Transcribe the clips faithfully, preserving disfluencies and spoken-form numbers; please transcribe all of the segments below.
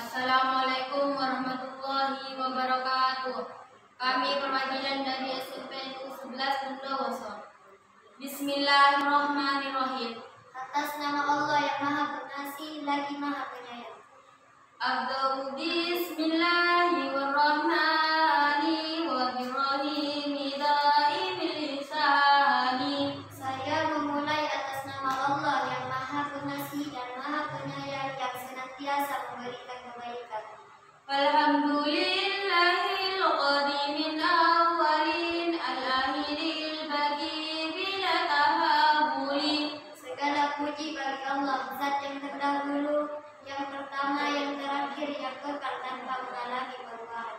Assalamualaikum warahmatullahi wabarakatuh. Kami perwakilan dari S M P N U sebelas Bondowoso. Bismillahirrahmanirrahim. Atas nama Allah yang Maha Pengasih lagi Maha Penyayang. A'udzu bismillahirrahmanirrahim. Saya memulai atas nama Allah yang Maha Pengasih dan Maha Penyayang yang senantiasa memberikan kebaikan. Alhamdulillahil qadimin awwalin al-ahiril bagi bila tahabuli. Segala puji bagi Allah, zat yang terdahulu, yang pertama, yang terakhir, yang kekal tanpa mengalami perubahan.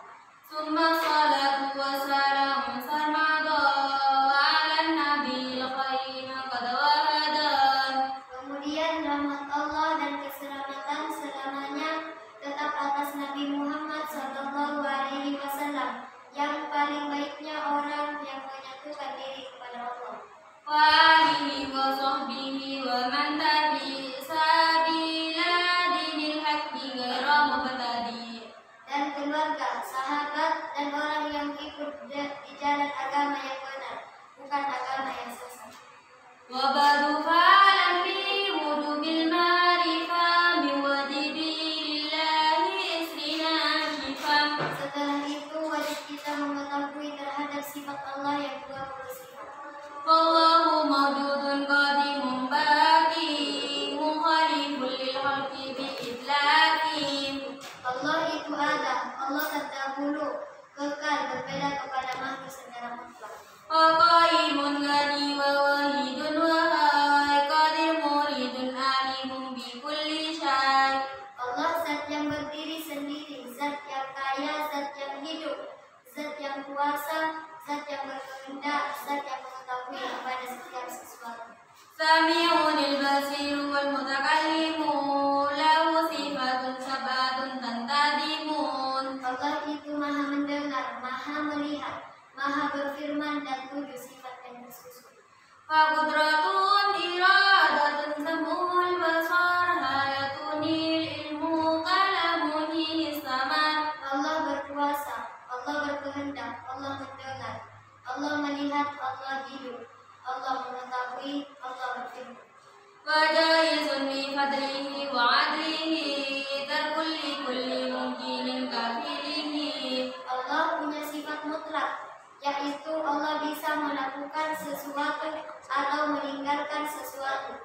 Summa salatu wa salam sarmada ala nabil qayyim qad waradan. Kemudian rahmat Allah dan keselamatan selamanya tetap atas Nabi Muhammad sallallahu alaihi wasallam, yang paling baiknya orang yang menyatukan diri kepada Allah. Wa alihi wa sahbihi wa man tabi dan keluarga, sahabat, dan orang yang ikut di jalan agama yang benar, bukan agama yang sesat. Wabadu fa'alam bi wudu bil ma'rifah biwadibi lillahi isrina kifam. Setelah itu wajib kita mengetahui terhadap sifat Allah yang dua puluh sifat. Wallahu mawjudun qadimun baqi mukhalifun lil khalqi bi idlakim. Allah itu ada, Allah terdahulu, kekal, berbeda kepada makhluk secara mutlak. Qaimun ghani wa wahidun wa qadir muridun alimun bi kulli syai. Allah zat yang berdiri sendiri, zat yang kaya, zat yang hidup, zat yang kuasa, zat yang berkehendak, zat yang mengetahui kepada setiap sesuatu. Sami'un al-basirun wal mutakallimun. Allah itu maha mendengar, maha melihat, maha berfirman dan tujuh sifat yang tersusun. Faqudratun iradatun samul basar hayatunil ilmu kalamunil zaman. Allah berkuasa, Allah berkehendak, Allah mendengar, Allah melihat, Allah hidup, Allah mengetahui, Allah berfirman. Fajaizun bi fadlihi wa adlihi tarkulli kulli mungkinin kafilihi. Allah punya sifat mutlak, yaitu Allah bisa melakukan sesuatu atau meninggalkan sesuatu.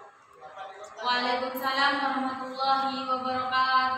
Waalaikumsalam warahmatullahi wabarakatuh.